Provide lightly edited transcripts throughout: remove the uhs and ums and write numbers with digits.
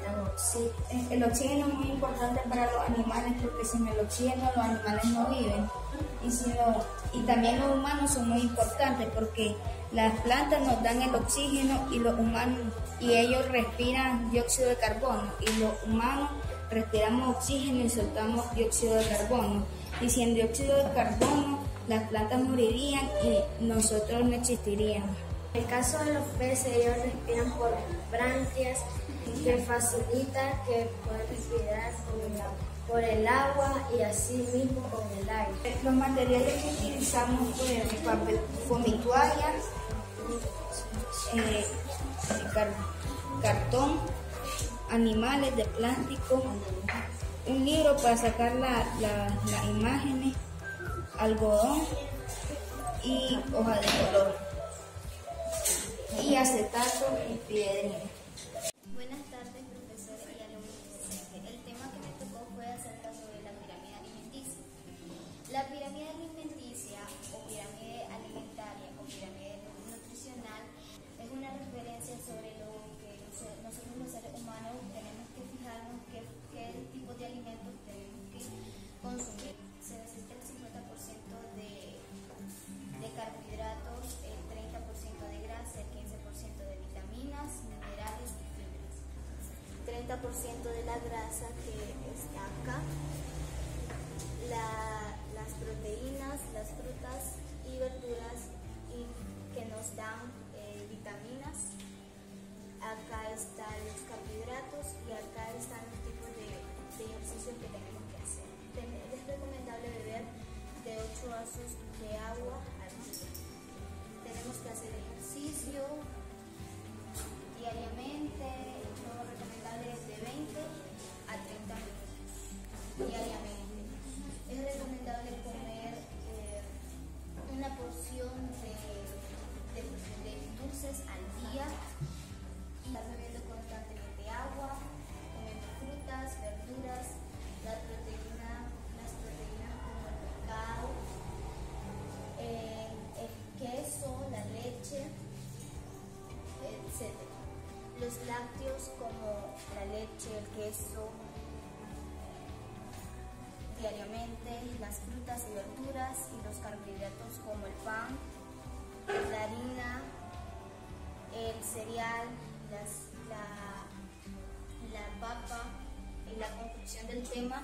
necesitan oxígeno. El oxígeno es muy importante para los animales porque sin el oxígeno los animales no viven. Y también los humanos son muy importantes porque las plantas nos dan el oxígeno y los humanos, y ellos respiran dióxido de carbono, y los humanos respiramos oxígeno y soltamos dióxido de carbono, y sin dióxido de carbono las plantas morirían y nosotros no existiríamos. En el caso de los peces, ellos respiran por branquias que facilita que puedan respirar por el agua y así mismo con el aire. Los materiales que utilizamos papel, fomituallas, cartón, animales de plástico, un libro para sacar las imágenes, algodón y hoja de color, y acetato y piedra. Buenas tardes, profesores y alumnos presentes. El tema que me tocó fue acerca sobre la pirámide alimenticia. La pirámide alimenticia o pirámide alimentaria o pirámide nutricional es una referencia sobre lo que nosotros los seres humanos tenemos que fijarnos qué tipo de alimentos tenemos que consumir. Se necesita el 50% de carbohidratos, el 30% de grasa, el 15% de vitaminas, minerales y fibras. 30% de la grasa que está acá, las proteínas, las frutas y verduras y que nos dan vitaminas. Acá están los carbohidratos y acá están los tipos de ejercicios que tenemos que hacer. Es recomendable beber de 8 vasos de agua al día. Tenemos que hacer ejercicio diariamente, lo recomendable es de 20 a 30 minutos diariamente. Es recomendable comer una porción de dulces al día y estar bebiendo constantemente agua, comer frutas, verduras, las proteínas como el pescado, el queso, la leche, etc. Los lácteos como la leche, el queso, diariamente, las frutas y verduras, y los carbohidratos como el pan, la harina, el cereal, la papa. La conclusión del tema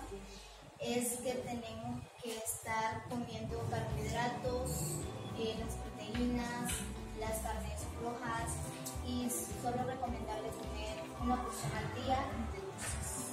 es que tenemos que estar comiendo carbohidratos, las proteínas, las carnes rojas, y solo recomendable comer una porción al día de dulces.